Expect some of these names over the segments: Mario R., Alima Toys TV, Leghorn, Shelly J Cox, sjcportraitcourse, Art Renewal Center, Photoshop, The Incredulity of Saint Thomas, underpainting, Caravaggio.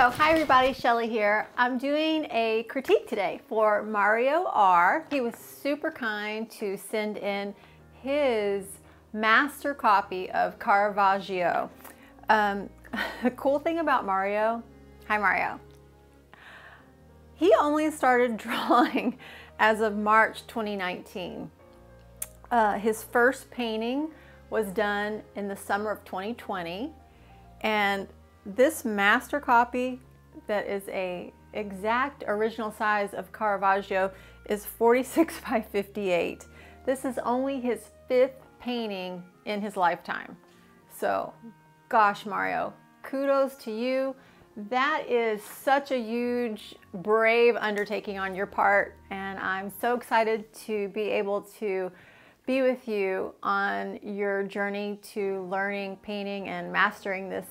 So hi everybody, Shelly here. I'm doing a critique today for Mario R. He was super kind to send in his master copy of Caravaggio. The cool thing about Mario, hi Mario, he only started drawing as of March 2019. His first painting was done in the summer of 2020, and this master copy that is a exact original size of Caravaggio is 46 by 58. This is only his fifth painting in his lifetime. So gosh, Mario, kudos to you. That is such a huge, brave undertaking on your part, and I'm so excited to be able to be with you on your journey to learning painting and mastering this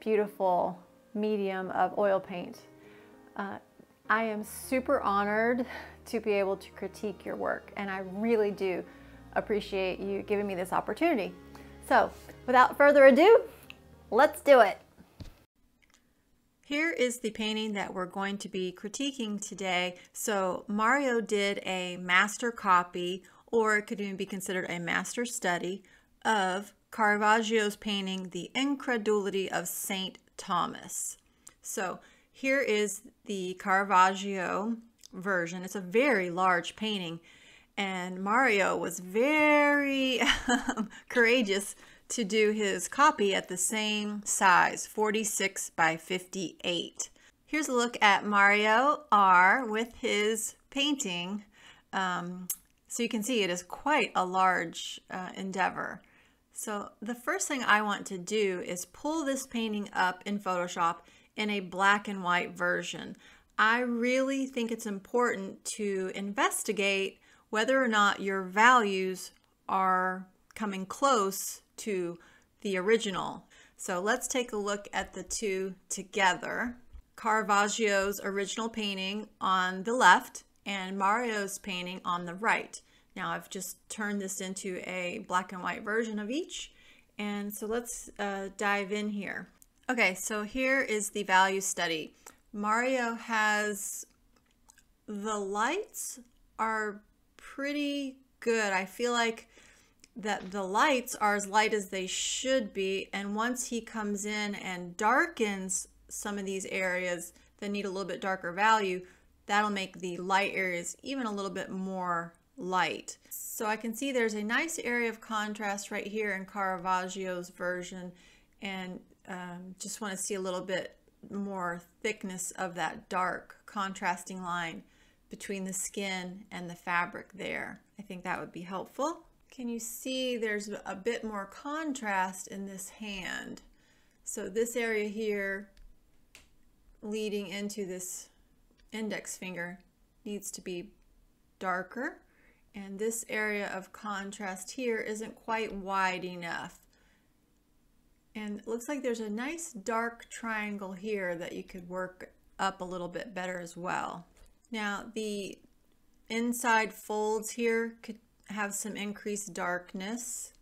beautiful medium of oil paint. I am super honored to be able to critique your work, and I really do appreciate you giving me this opportunity. So without further ado, let's do it. Here is the painting that we're going to be critiquing today. So Mario did a master copy, or it could even be considered a master study, of Caravaggio's painting, The Incredulity of Saint Thomas. So here is the Caravaggio version. It's a very large painting, and Mario was very courageous to do his copy at the same size, 46 by 58. Here's a look at Mario R. with his painting. So you can see it is quite a large endeavor. So the first thing I want to do is pull this painting up in Photoshop in a black and white version. I really think it's important to investigate whether or not your values are coming close to the original. So let's take a look at the two together. Caravaggio's original painting on the left and Mario's painting on the right. Now I've just turned this into a black and white version of each, and so let's dive in here. Okay, so here is the value study. Mario has, the lights are pretty good. I feel like that the lights are as light as they should be, and once he comes in and darkens some of these areas that need a little bit darker value, that'll make the light areas even a little bit more light. So I can see there's a nice area of contrast right here in Caravaggio's version, and just want to see a little bit more thickness of that dark contrasting line between the skin and the fabric there. I think that would be helpful. Can you see there's a bit more contrast in this hand? So this area here leading into this index finger needs to be darker, and this area of contrast here isn't quite wide enough. And it looks like there's a nice dark triangle here that you could work up a little bit better as well. Now the inside folds here could have some increased darkness.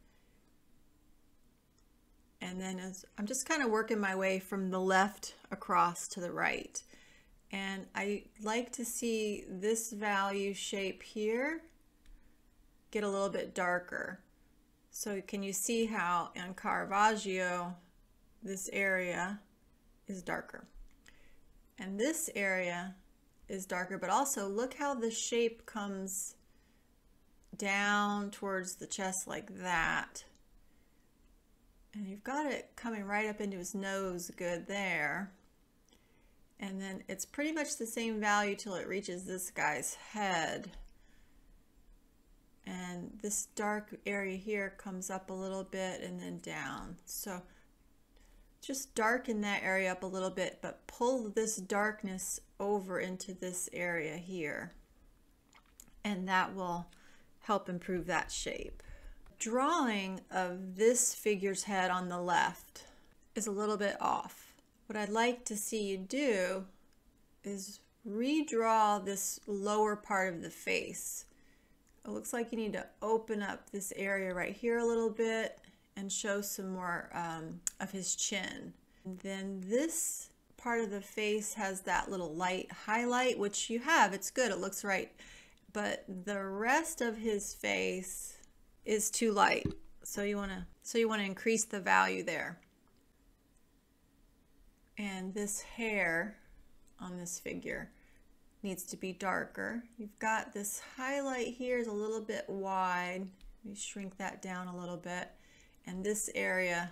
And then as I'm just kind of working my way from the left across to the right. And I like to see this value shape here get a little bit darker. So can you see how in Caravaggio this area is darker? And this area is darker, but also look how the shape comes down towards the chest like that. And you've got it coming right up into his nose good there. And then it's pretty much the same value till it reaches this guy's head. And this dark area here comes up a little bit and then down. So just darken that area up a little bit, but pull this darkness over into this area here. And that will help improve that shape. Drawing of this figure's head on the left is a little bit off. What I'd like to see you do is redraw this lower part of the face. It looks like you need to open up this area right here a little bit and show some more of his chin. And then this part of the face has that little light highlight, which you have. It's good. It looks right. But the rest of his face is too light. So you want to increase the value there. And this hair on this figure needs to be darker. You've got this highlight here is a little bit wide. Let me shrink that down a little bit. And this area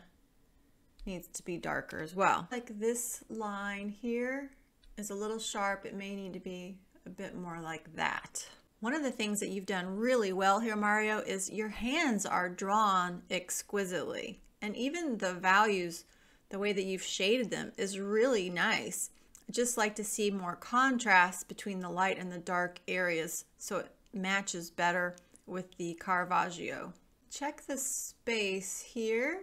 needs to be darker as well. Like this line here is a little sharp. It may need to be a bit more like that. One of the things that you've done really well here, Mario, is your hands are drawn exquisitely. And even the values, the way that you've shaded them is really nice. I just like to see more contrast between the light and the dark areas so it matches better with the Caravaggio. Check the space here.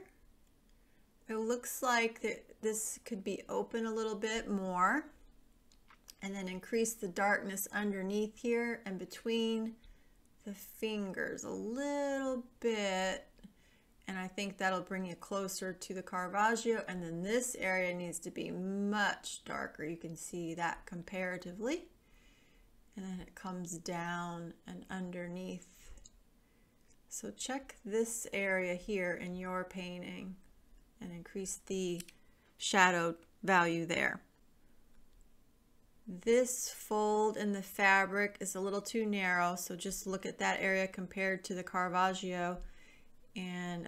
It looks like this could be open a little bit more, and then increase the darkness underneath here and between the fingers a little bit, and I think that'll bring you closer to the Caravaggio. And then this area needs to be much darker. You can see that comparatively, and then it comes down and underneath. So check this area here in your painting and increase the shadow value there. This fold in the fabric is a little too narrow, so just look at that area compared to the Caravaggio and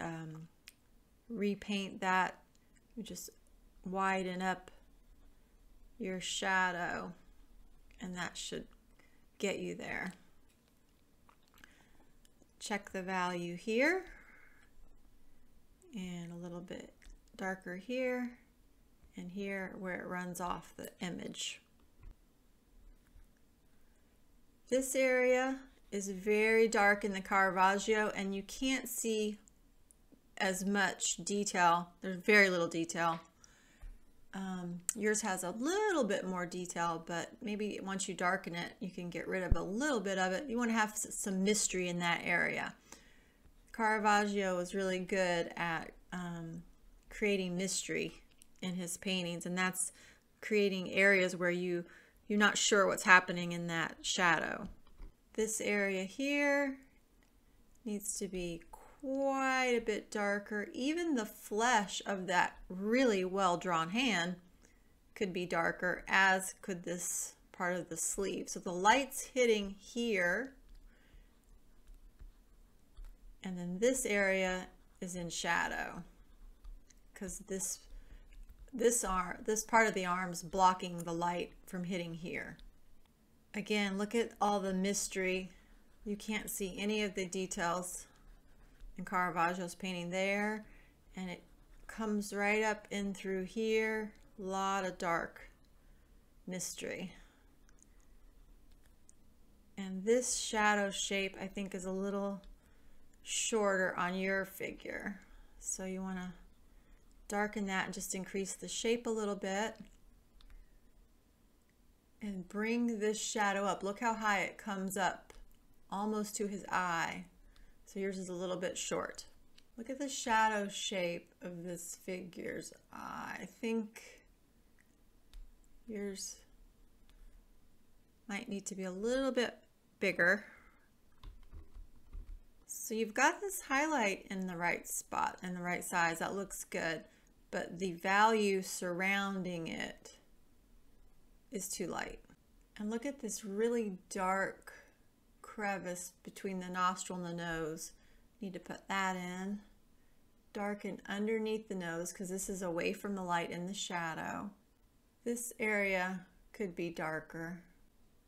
repaint that. You just widen up your shadow, and that should get you there. Check the value here, and a little bit darker here, and here where it runs off the image. This area is very dark in the Caravaggio, and you can't see as much detail. There's very little detail. Yours has a little bit more detail, but maybe once you darken it, you can get rid of a little bit of it. You want to have some mystery in that area. Caravaggio was really good at creating mystery in his paintings, and that's creating areas where you're not sure what's happening in that shadow. This area here needs to be quite a bit darker. Even the flesh of that really well-drawn hand could be darker, as could this part of the sleeve. So the light's hitting here, and then this area is in shadow because this part of the arm's blocking the light from hitting here. Again, look at all the mystery. You can't see any of the details in Caravaggio's painting there, and it comes right up in through here. A lot of dark mystery. And this shadow shape, I think, is a little shorter on your figure, so you want to darken that and just increase the shape a little bit and bring this shadow up. Look how high it comes up, almost to his eye. So yours is a little bit short. Look at the shadow shape of this figure's eye. I think yours might need to be a little bit bigger. So you've got this highlight in the right spot and the right size. That looks good, but the value surrounding it is too light. And look at this really dark crevice between the nostril and the nose. Need to put that in. Darken underneath the nose because this is away from the light in the shadow. This area could be darker,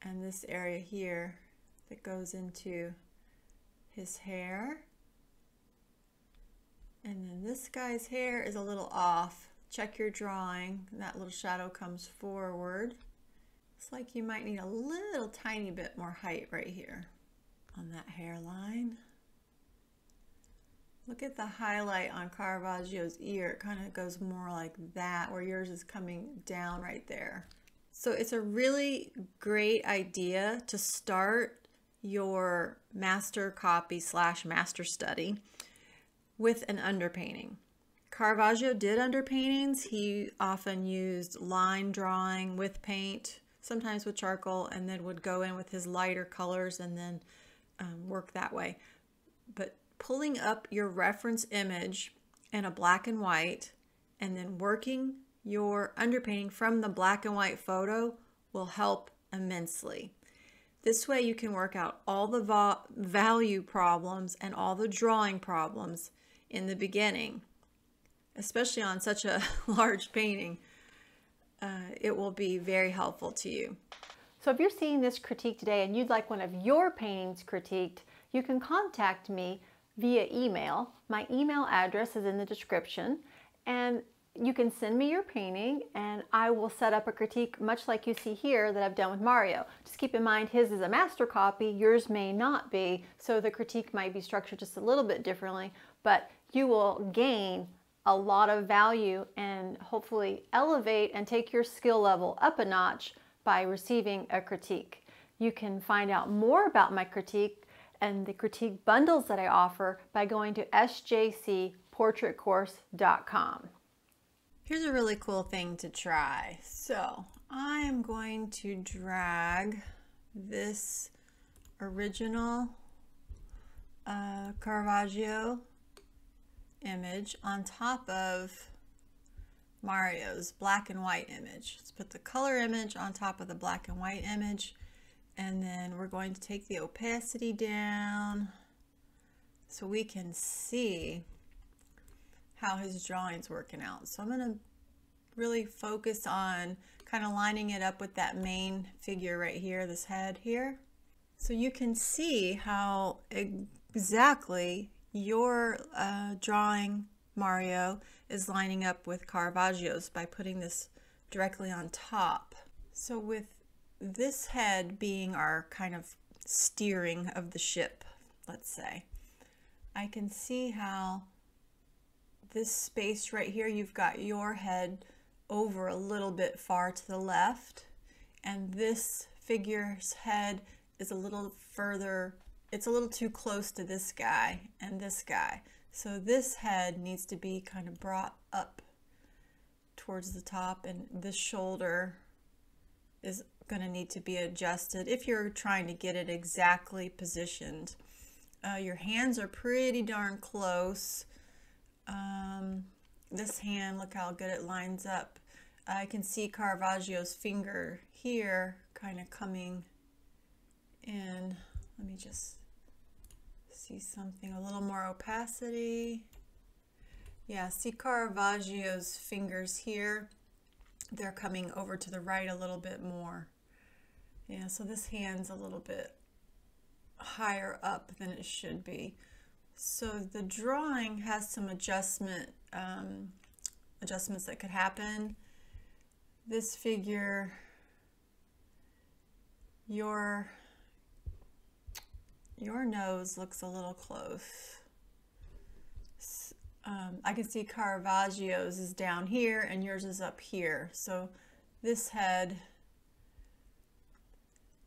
and this area here that goes into his hair. And then this guy's hair is a little off. Check your drawing. That little shadow comes forward. It's like you might need a little tiny bit more height right here on that hairline. Look at the highlight on Caravaggio's ear. It kind of goes more like that, where yours is coming down right there. So it's a really great idea to start your master copy / master study with an underpainting. Caravaggio did underpaintings. He often used line drawing with paint, sometimes with charcoal, and then would go in with his lighter colors and then work that way. But pulling up your reference image in a black and white and then working your underpainting from the black and white photo will help immensely. This way you can work out all the value problems and all the drawing problems in the beginning, especially on such a large painting. It will be very helpful to you. So if you're seeing this critique today and you'd like one of your paintings critiqued, you can contact me via email. My email address is in the description, and you can send me your painting and I will set up a critique much like you see here that I've done with Mario. Just keep in mind his is a master copy, yours may not be, so the critique might be structured just a little bit differently, but you will gain a lot of value and hopefully elevate and take your skill level up a notch by receiving a critique. You can find out more about my critique and the critique bundles that I offer by going to sjcportraitcourse.com. Here's a really cool thing to try. So I am going to drag this original Caravaggio image on top of Mario's black and white image. Let's put the color image on top of the black and white image, and then we're going to take the opacity down so we can see how his drawing's working out. So I'm gonna really focus on kind of lining it up with that main figure right here, this head here. So you can see how exactly your drawing, Mario, is lining up with Caravaggio's by putting this directly on top. So with this head being our kind of steering of the ship, let's say, I can see how this space right here, you've got your head over a little bit far to the left, and this figure's head is a little further, it's a little too close to this guy and this guy. So this head needs to be kind of brought up towards the top, and this shoulder is going to need to be adjusted if you're trying to get it exactly positioned. Your hands are pretty darn close. This hand, look how good it lines up. I can see Caravaggio's finger here kind of coming in. Let me just see something, a little more opacity. Yeah, see Caravaggio's fingers here. They're coming over to the right a little bit more. Yeah, so this hand's a little bit higher up than it should be. So the drawing has some adjustments that could happen. This figure, your nose looks a little close. I can see Caravaggio's is down here and yours is up here. So this head,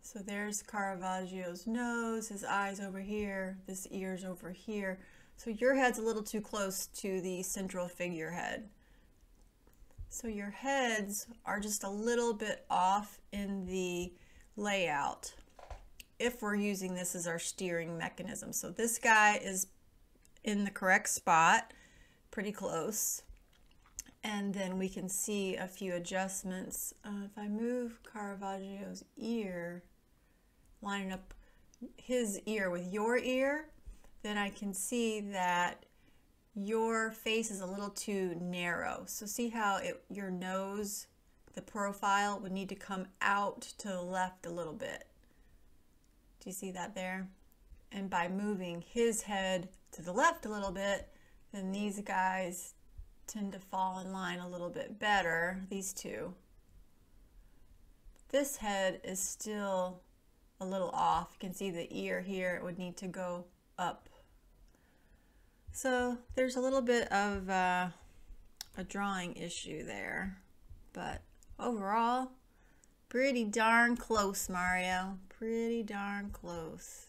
so there's Caravaggio's nose, his eyes over here, this ear's over here. So your head's a little too close to the central figurehead. So your heads are just a little bit off in the layout if we're using this as our steering mechanism. So this guy is in the correct spot, pretty close. And then we can see a few adjustments. If I move Caravaggio's ear, lining up his ear with your ear, then I can see that your face is a little too narrow. So see how your nose, the profile would need to come out to the left a little bit. Do you see that there? And by moving his head to the left a little bit, then these guys tend to fall in line a little bit better, these two. This head is still a little off. You can see the ear here, it would need to go up. So there's a little bit of a drawing issue there, but overall, pretty darn close, Mario, pretty darn close.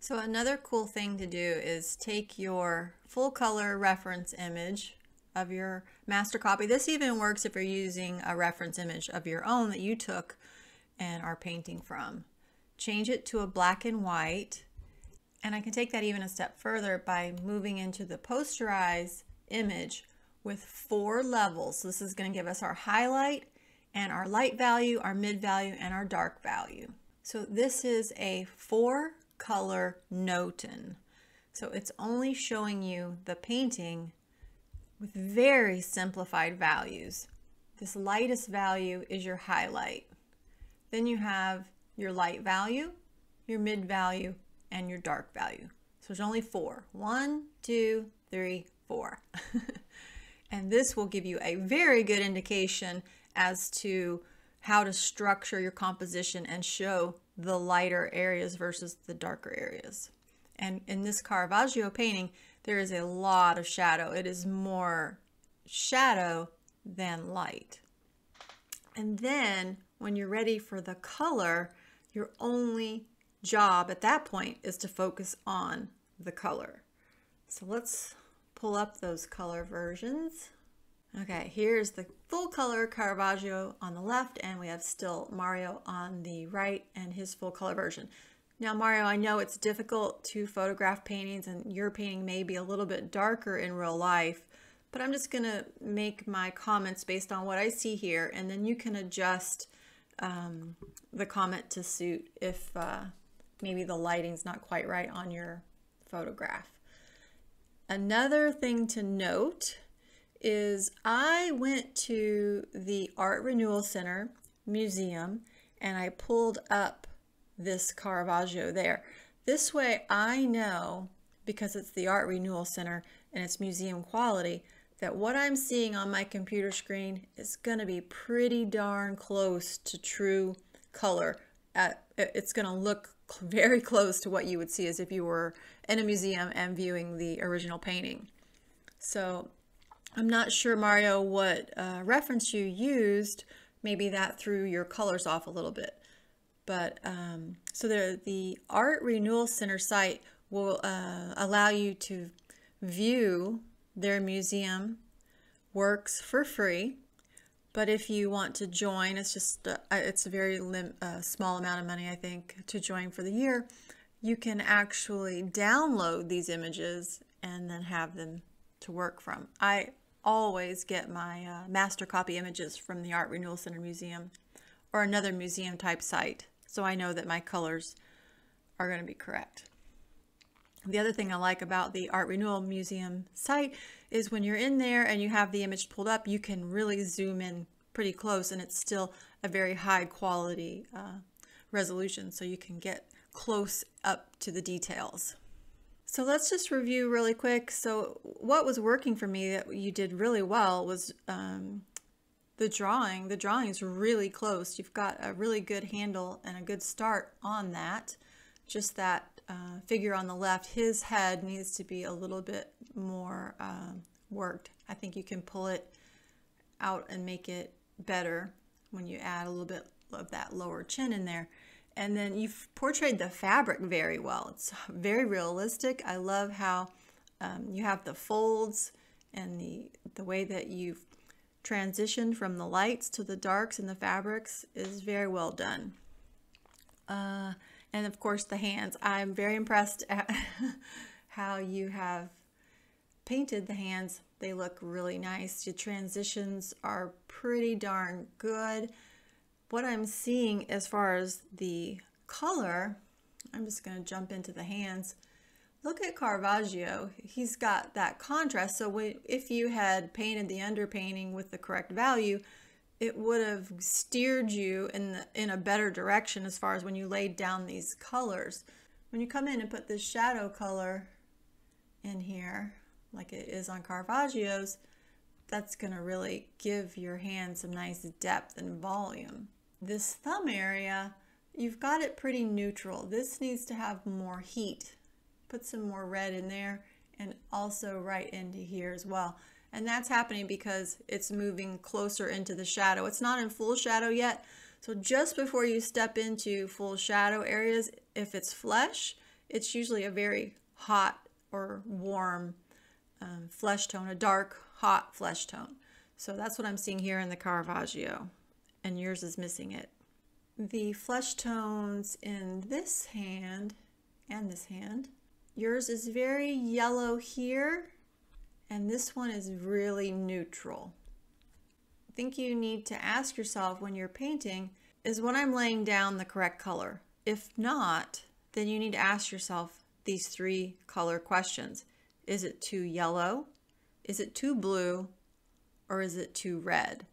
So another cool thing to do is take your full color reference image of your master copy. This even works if you're using a reference image of your own that you took and are painting from. Change it to a black and white. And I can take that even a step further by moving into the posterize image with 4 levels. So this is going to give us our highlight and our light value, our mid value, and our dark value. So this is a 4-color Noten. So it's only showing you the painting with very simplified values. This lightest value is your highlight. Then you have your light value, your mid value, and your dark value. So there's only 4. 1, 2, 3, 4. And this will give you a very good indication as to how to structure your composition and show the lighter areas versus the darker areas. And in this Caravaggio painting, there is a lot of shadow. It is more shadow than light. And then when you're ready for the color, your only job at that point is to focus on the color. So let's pull up those color versions. Okay, here's the full color Caravaggio on the left, and we have still Mario on the right and his full color version. Now, Mario, I know it's difficult to photograph paintings and your painting may be a little bit darker in real life, but I'm just going to make my comments based on what I see here, and then you can adjust the comment to suit if maybe the lighting's not quite right on your photograph. Another thing to note is I went to the Art Renewal Center museum and I pulled up this Caravaggio there. This way I know, because it's the Art Renewal Center and it's museum quality, that what I'm seeing on my computer screen is going to be pretty darn close to true color. It's going to look very close to what you would see as if you were in a museum and viewing the original painting. So I'm not sure, Mario, what reference you used. Maybe that threw your colors off a little bit. But so the Art Renewal Center site will allow you to view their museum works for free. But if you want to join, it's just it's a very small amount of money, I think, to join for the year. You can actually download these images and then have them to work from. I always get my master copy images from the Art Renewal Center Museum or another museum type site, so I know that my colors are going to be correct. The other thing I like about the Art Renewal Museum site is when you're in there and you have the image pulled up, you can really zoom in pretty close and it's still a very high quality resolution, so you can get close up to the details. So let's just review really quick. So what was working for me that you did really well was the drawing. The drawing is really close. You've got a really good handle and a good start on that. Just that figure on the left, his head needs to be a little bit more worked. I think you can pull it out and make it better when you add a little bit of that lower chin in there. And then you've portrayed the fabric very well. It's very realistic. I love how you have the folds and the way that you've transitioned from the lights to the darks and the fabrics is very well done. And of course the hands. I'm very impressed at how you have painted the hands. They look really nice. Your transitions are pretty darn good. What I'm seeing as far as the color, I'm just going to jump into the hands. Look at Caravaggio. He's got that contrast. So if you had painted the underpainting with the correct value, it would have steered you in a better direction as far as when you laid down these colors. When you come in and put this shadow color in here, like it is on Caravaggio's, that's going to really give your hand some nice depth and volume. This thumb area, you've got it pretty neutral. This needs to have more heat. Put some more red in there and also right into here as well. And that's happening because it's moving closer into the shadow. It's not in full shadow yet. So just before you step into full shadow areas, if it's flesh, it's usually a very hot or warm flesh tone, a dark hot flesh tone. So that's what I'm seeing here in the Caravaggio, and yours is missing it. The flesh tones in this hand and this hand, yours is very yellow here, and this one is really neutral. I think you need to ask yourself when you're painting, is when I'm laying down the correct color? If not, then you need to ask yourself these three color questions. Is it too yellow? Is it too blue? Or is it too red?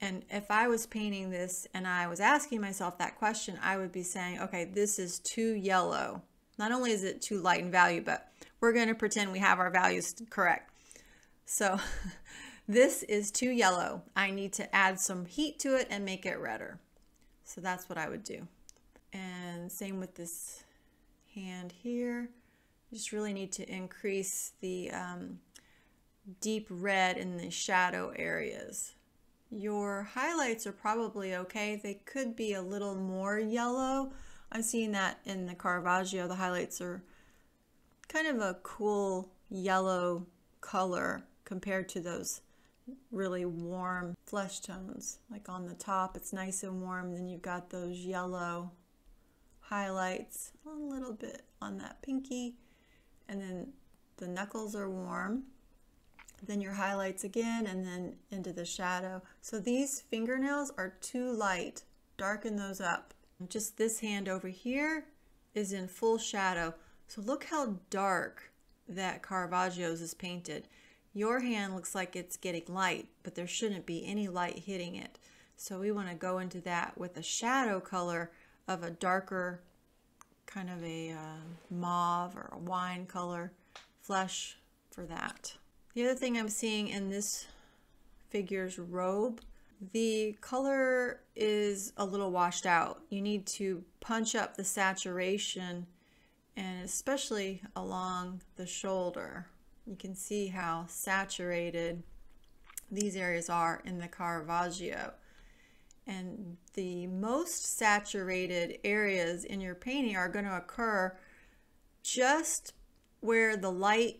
And if I was painting this and I was asking myself that question, I would be saying, okay, this is too yellow. Not only is it too light in value, but we're going to pretend we have our values correct. So this is too yellow. I need to add some heat to it and make it redder. So that's what I would do. And same with this hand here. You just really need to increase the deep red in the shadow areas. Your highlights are probably okay. They could be a little more yellow. I'm seeing that in the Caravaggio. The highlights are kind of a cool yellow color compared to those really warm flesh tones. Like on the top, it's nice and warm. Then you've got those yellow highlights, a little bit on that pinky. And then the knuckles are warm. Then your highlights again, and then into the shadow. So these fingernails are too light. Darken those up. Just this hand over here is in full shadow. So look how dark that Caravaggio's is painted. Your hand looks like it's getting light, but there shouldn't be any light hitting it. So we want to go into that with a shadow color of a darker kind of a mauve or a wine color flesh for that. The other thing I'm seeing in this figure's robe, the color is a little washed out. You need to punch up the saturation, and especially along the shoulder. You can see how saturated these areas are in the Caravaggio. And the most saturated areas in your painting are going to occur just where the light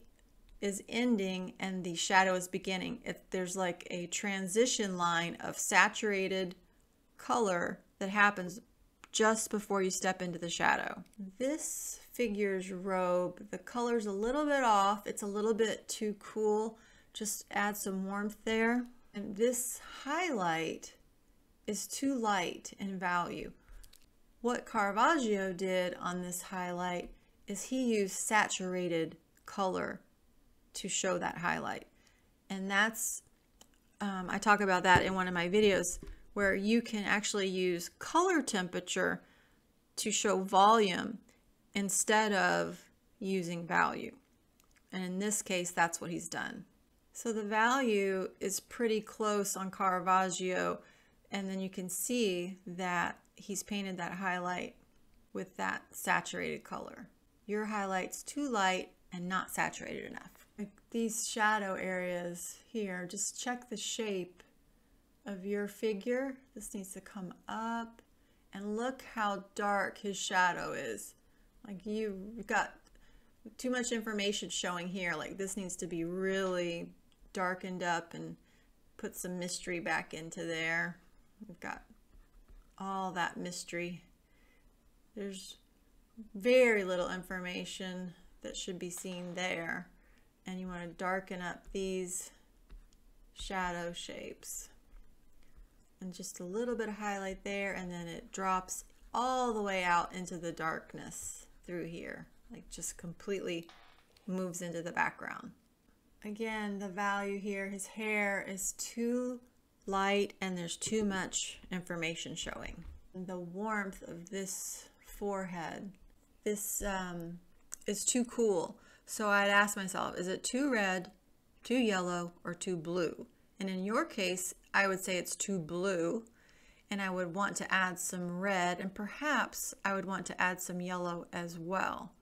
is ending and the shadow is beginning. If there's like a transition line of saturated color that happens just before you step into the shadow. This figure's robe, the color's a little bit off. It's a little bit too cool. Just add some warmth there. And this highlight is too light in value. What Caravaggio did on this highlight is he used saturated color to show that highlight. And that's, I talk about that in one of my videos, where you can actually use color temperature to show volume instead of using value. And in this case, that's what he's done. So the value is pretty close on Caravaggio, and then you can see that he's painted that highlight with that saturated color. Your highlight's too light and not saturated enough. Like these shadow areas here, just check the shape of your figure. This needs to come up, and look how dark his shadow is. Like you've got too much information showing here. Like this needs to be really darkened up and put some mystery back into there. We've got all that mystery. There's very little information that should be seen there. And you want to darken up these shadow shapes. And just a little bit of highlight there, and then it drops all the way out into the darkness through here. Like just completely moves into the background. Again, the value here, his hair is too light and there's too much information showing. The warmth of this forehead, this is too cool. So I'd ask myself, is it too red, too yellow, or too blue? And in your case, I would say it's too blue, and I would want to add some red, and perhaps I would want to add some yellow as well.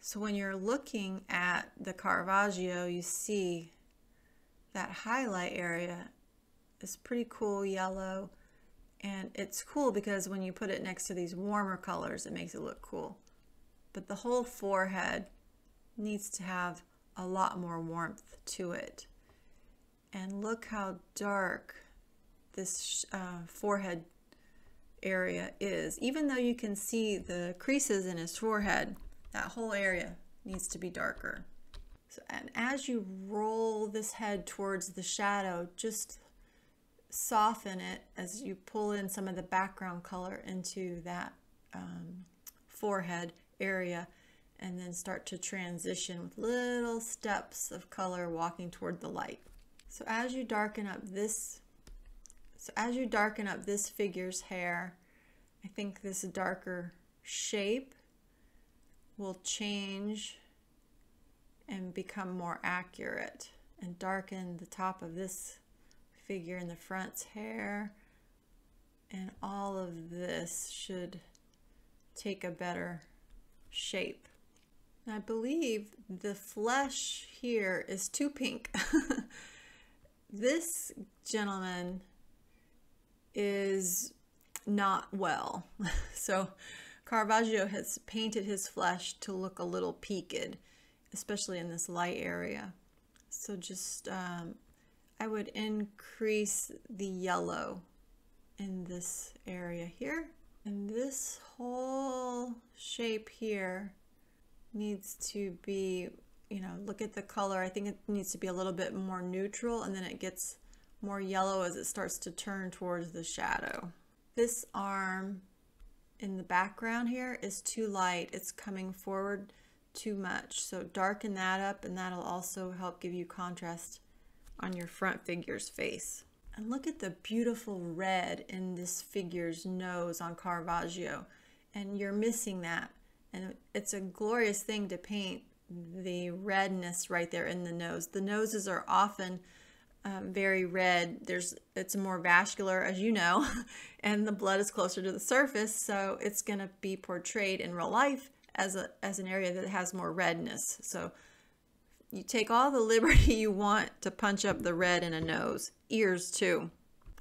So when you're looking at the Caravaggio, you see that highlight area is pretty cool yellow, and it's cool because when you put it next to these warmer colors, it makes it look cool. But the whole forehead needs to have a lot more warmth to it. And look how dark this forehead area is. Even though you can see the creases in his forehead, that whole area needs to be darker. So, and as you roll this head towards the shadow, just soften it as you pull in some of the background color into that forehead area, and then start to transition with little steps of color walking toward the light. So as you darken up this, figure's hair, I think this darker shape will change and become more accurate, and darken the top of this figure in the front's hair, and all of this should take a better shape. And I believe the flesh here is too pink. This gentleman is not well. So Caravaggio has painted his flesh to look a little peaked, especially in this light area. So just I would increase the yellow in this area here. And this whole shape here needs to be, you know, look at the color. I think it needs to be a little bit more neutral, and then it gets more yellow as it starts to turn towards the shadow. This arm in the background here is too light. It's coming forward too much. So darken that up, and that'll also help give you contrast on your front figure's face. And look at the beautiful red in this figure's nose on Caravaggio, and you're missing that. And it's a glorious thing to paint the redness right there in the nose. The noses are often very red. It's more vascular, as you know, and the blood is closer to the surface, so it's going to be portrayed in real life as an area that has more redness. So you take all the liberty you want to punch up the red in a nose. Ears too.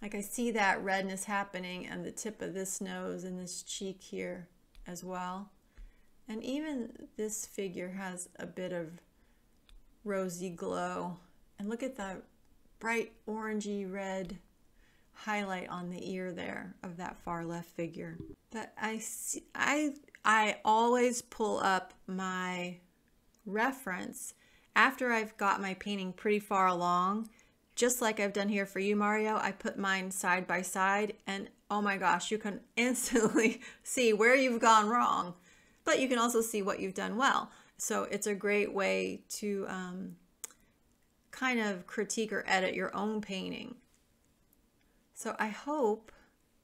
Like, I see that redness happening on the tip of this nose and this cheek here as well. And even this figure has a bit of rosy glow. And look at that bright orangey red highlight on the ear there of that far left figure. But I always pull up my reference after I've got my painting pretty far along, just like I've done here for you, Mario. I put mine side by side, and oh my gosh, you can instantly see where you've gone wrong, but you can also see what you've done well. So it's a great way to kind of critique or edit your own painting. So I hope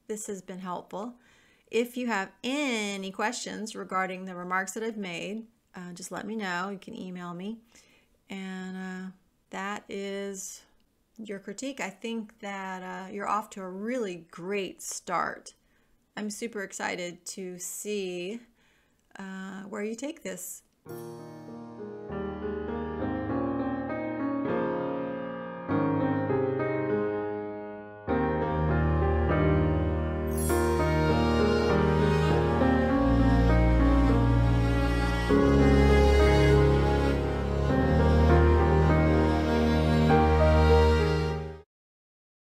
this has been helpful. If you have any questions regarding the remarks that I've made, just let me know. You can email me. And that is your critique. I think that you're off to a really great start. I'm super excited to see where you take this.